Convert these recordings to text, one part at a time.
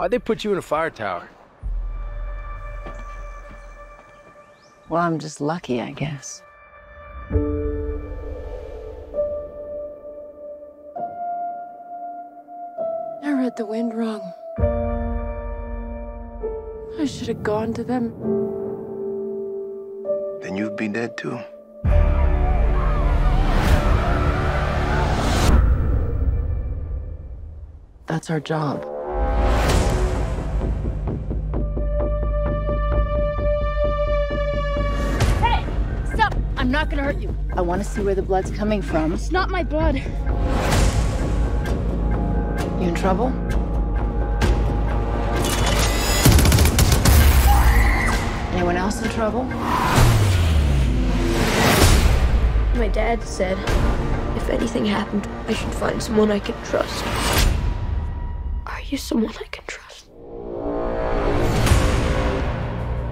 Why'd they put you in a fire tower? Well, I'm just lucky, I guess. I read the wind wrong. I should have gone to them. Then you'd be dead, too. That's our job. Hey! Stop! I'm not gonna hurt you. I want to see where the blood's coming from. It's not my blood. You in trouble? Anyone else in trouble? My dad said if anything happened, I should find someone I could trust. Are you someone I can trust?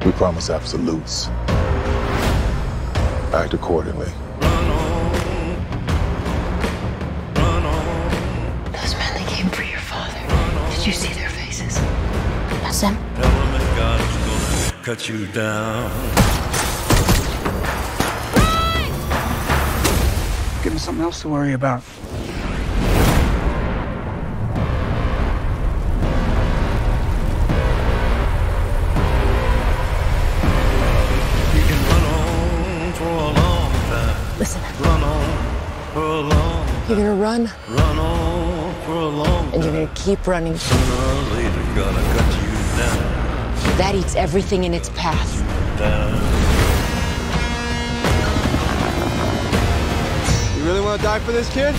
We promise absolutes. Act accordingly. Those men that came for your father, did you see their faces? That's them. Cut you down. Run! Give me something else to worry about. You can run on for a long time. Listen. Run on for a long time. You're gonna run. Run on for a long time. And you're gonna keep running. Sooner or later, gonna cut you down. That eats everything in its path. You really want to die for this kid?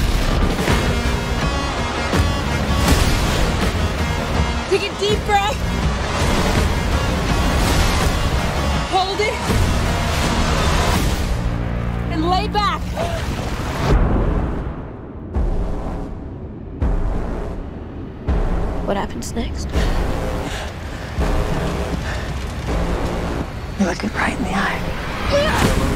Take a deep breath. Hold it. And lay back. What happens next? Look it right in the eye.